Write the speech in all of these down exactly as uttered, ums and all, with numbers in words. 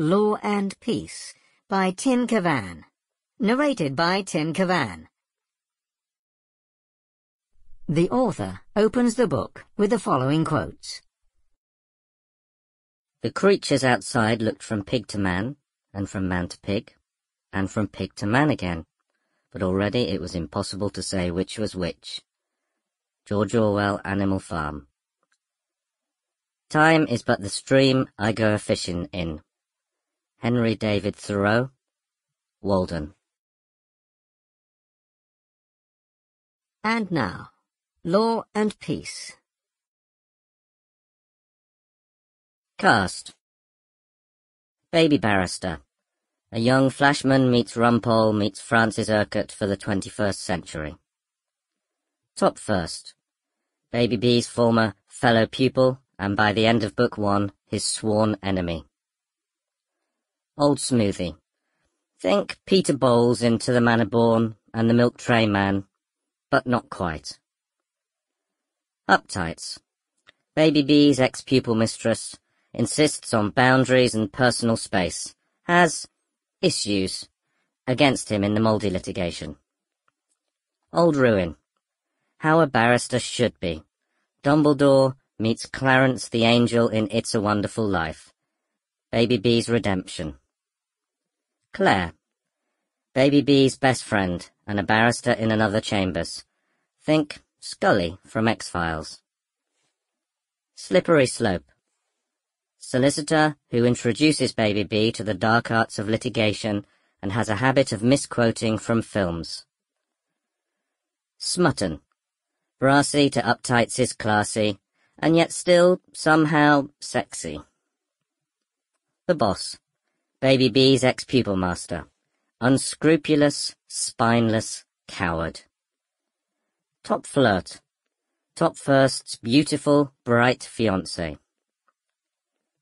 Law and Peace by Tim Kevan. Narrated by Tim Kevan. The author opens the book with the following quotes. The creatures outside looked from pig to man, and from man to pig, and from pig to man again, but already it was impossible to say which was which. George Orwell, Animal Farm. Time is but the stream I go a-fishing in. Henry David Thoreau, Walden. And now, Law and Peace. Cast. Baby barrister. A young flashman meets Rumpole meets Francis Urquhart for the twenty-first century. Top first. Baby B's former fellow pupil, and by the end of book one, his sworn enemy. Old Smoothie. Think Peter Bowles into The Manor Born and The Milk Tray Man, but not quite. Uptights. Baby B's ex-pupil mistress insists on boundaries and personal space, has issues against him in the Mouldy litigation. Old Ruin. How a barrister should be. Dumbledore meets Clarence the Angel in It's a Wonderful Life. Baby B's redemption. Claire. Baby B's best friend and a barrister in another chambers. Think Scully from X-Files. Slippery Slope. Solicitor who introduces Baby B to the dark arts of litigation and has a habit of misquoting from films. Smutton. Brassy to uptights is classy, and yet still, somehow, sexy. The Boss. Baby B's ex-pupil master. Unscrupulous, spineless coward. Top Flirt. Top First's beautiful, bright fiancé.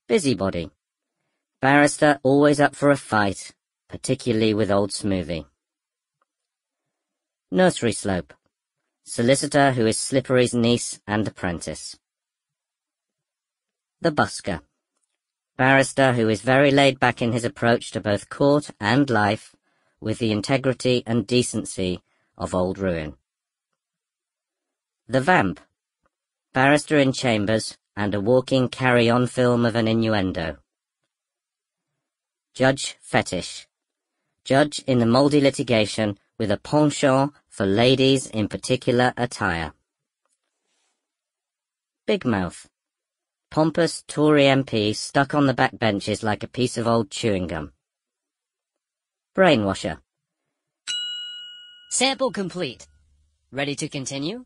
Busybody. Barrister always up for a fight, particularly with Old Smoothie. Nursery Slope. Solicitor who is Slippery's niece and apprentice. The Busker. Barrister who is very laid back in his approach to both court and life, with the integrity and decency of Old Ruin. The Vamp. Barrister in chambers, and a walking carry-on film of an innuendo. Judge Fetish. Judge in the Mouldy litigation with a penchant for ladies in particular attire. Big Mouth. Pompous Tory M P stuck on the back benches like a piece of old chewing gum. Brainwasher. Sample complete. Ready to continue?